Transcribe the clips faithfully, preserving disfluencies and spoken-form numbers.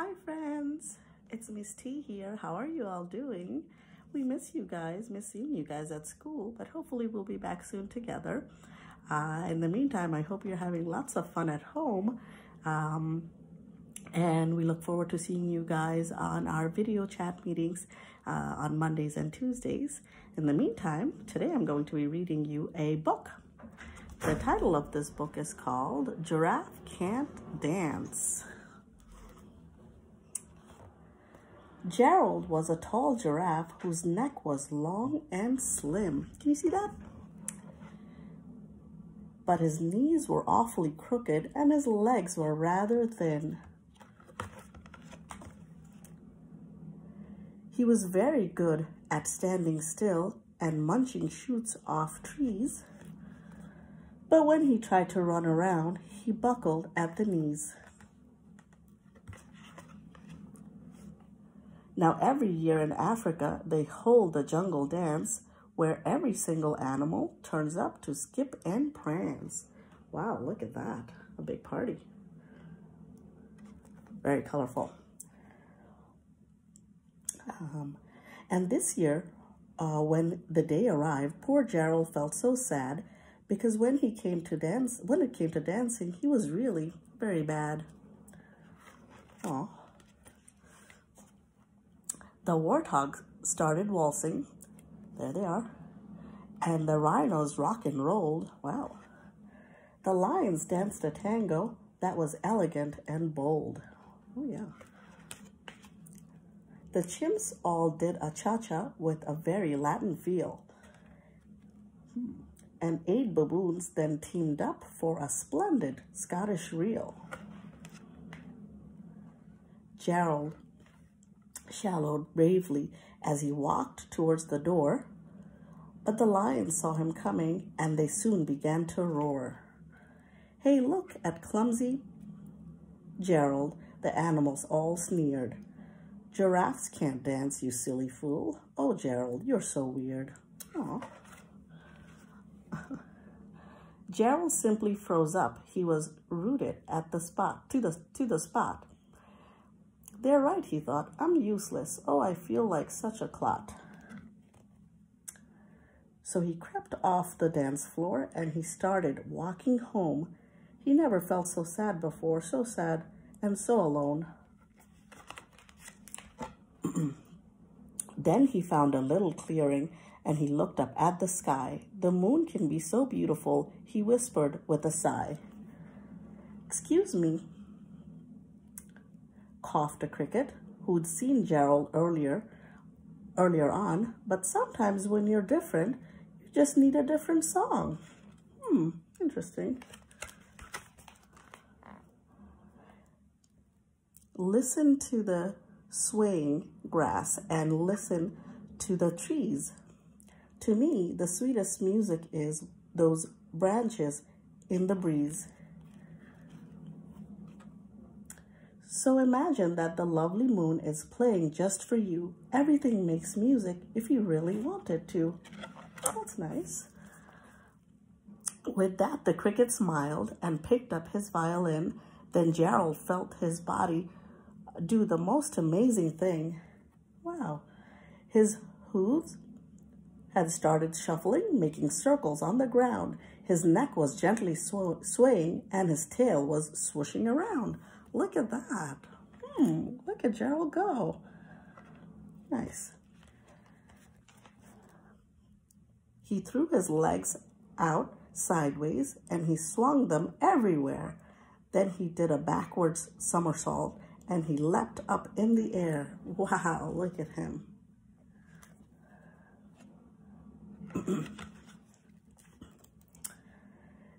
Hi friends, it's Miss T here. How are you all doing? We miss you guys, miss seeing you guys at school, but hopefully we'll be back soon together. Uh, in the meantime, I hope you're having lots of fun at home. Um, and we look forward to seeing you guys on our video chat meetings uh, on Mondays and Tuesdays. In the meantime, today I'm going to be reading you a book. The title of this book is called Giraffe Can't Dance. Gerald was a tall giraffe whose neck was long and slim. Can you see that? But his knees were awfully crooked and his legs were rather thin. He was very good at standing still and munching shoots off trees, but when he tried to run around, he buckled at the knees. Now, every year in Africa, they hold the jungle dance where every single animal turns up to skip and prance. Wow, look at that. A big party. Very colorful. Um, and this year, uh, when the day arrived, poor Gerald felt so sad because when he came to dance, when it came to dancing, he was really very bad. Aww. The warthogs started waltzing, there they are, and the rhinos rock and rolled, wow. The lions danced a tango that was elegant and bold, oh yeah. The chimps all did a cha-cha with a very Latin feel, and eight baboons then teamed up for a splendid Scottish reel. Gerald shallowed bravely as he walked towards the door, but the lions saw him coming and they soon began to roar. Hey, look at clumsy Gerald, the animals all sneered. Giraffes can't dance, you silly fool. Oh, Gerald, you're so weird. Aww. Gerald simply froze up. He was rooted at the spot, to the, to the spot. They're right, he thought. I'm useless. Oh, I feel like such a clot. So he crept off the dance floor and he started walking home. He never felt so sad before, so sad and so alone. Then he found a little clearing and he looked up at the sky. The moon can be so beautiful, he whispered with a sigh. Excuse me, coughed a cricket who'd seen Gerald earlier, earlier on, but sometimes when you're different, you just need a different song. Hmm, interesting. Listen to the swaying grass and listen to the trees. To me, the sweetest music is those branches in the breeze. So imagine that the lovely moon is playing just for you. Everything makes music if you really want it to. That's nice. With that, the cricket smiled and picked up his violin. Then Gerald felt his body do the most amazing thing. Wow. His hooves had started shuffling, making circles on the ground. His neck was gently sw- swaying and his tail was swooshing around. Look at that. Hmm, look at Gerald go. Nice. He threw his legs out sideways and he swung them everywhere. Then he did a backwards somersault and he leapt up in the air. Wow, look at him.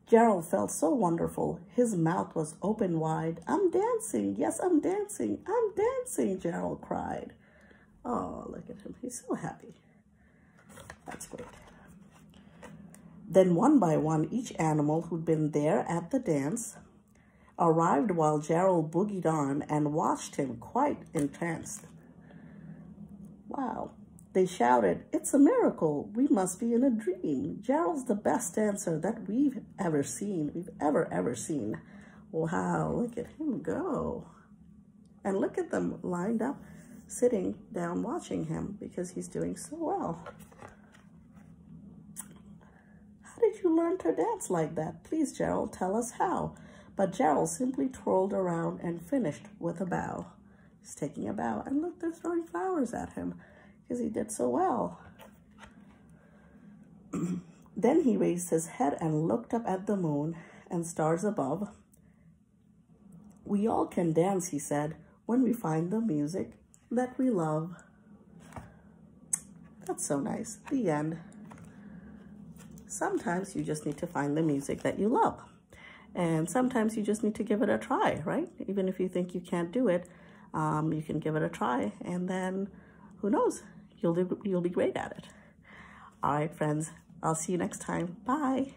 Gerald felt so wonderful. His mouth was open wide. I'm dancing. Yes, I'm dancing. I'm dancing, Gerald cried. Oh, look at him. He's so happy. That's great. Then one by one, each animal who'd been there at the dance arrived while Gerald boogied on and watched him quite entranced. Wow. They shouted, it's a miracle. We must be in a dream. Gerald's the best dancer that we've ever seen. We've ever, ever seen. Wow, look at him go. And look at them lined up, sitting down watching him because he's doing so well. How did you learn to dance like that? Please, Gerald, tell us how. But Gerald simply twirled around and finished with a bow. He's taking a bow. And look, they're throwing flowers at him because he did so well. Then he raised his head and looked up at the moon and stars above. We all can dance, he said, when we find the music that we love. That's so nice. The end. Sometimes you just need to find the music that you love. And sometimes you just need to give it a try, right? Even if you think you can't do it, um, you can give it a try. And then, who knows, you'll, you'll be great at it. All right, friends. I'll see you next time. Bye.